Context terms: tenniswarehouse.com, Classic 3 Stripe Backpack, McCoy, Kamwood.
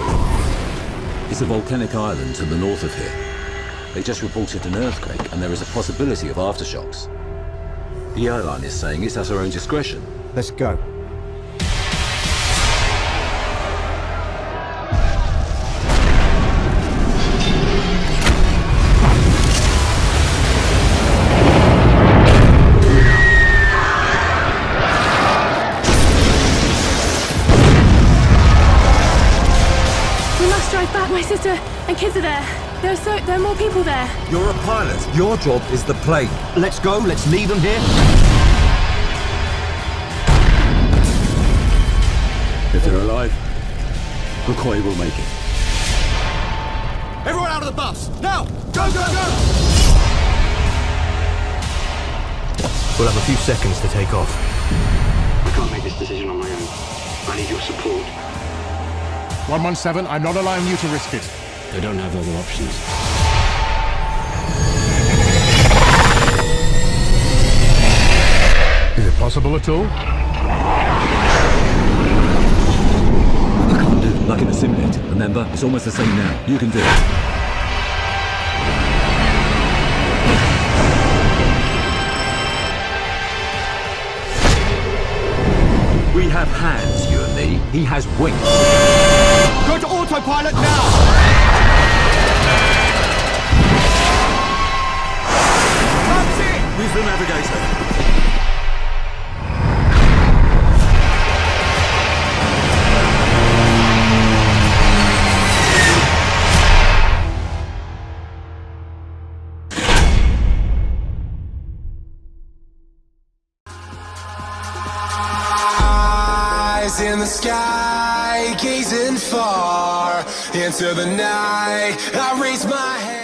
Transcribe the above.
Kamwood. It's a volcanic island to the north of here. They just reported an earthquake, and there is a possibility of aftershocks. The airline is saying it's at our own discretion. Let's go. My kids are there. There are more people there. You're a pilot. Your job is the plane. Let's go. Let's leave them here. If they're alive, McCoy will make it. Everyone out of the bus! Now! Go, go, go! We'll have a few seconds to take off. I can't make this decision on my own. I need your support. 117, I'm not allowing you to risk it. They don't have other options. Is it possible at all? I can't do it like in a simulator. Remember, it's almost the same now. You can do it. We have hands, you and me. He has wings. Go to autopilot now! That's it! Use the navigator. In the sky, gazing far into the night, I raise my hand.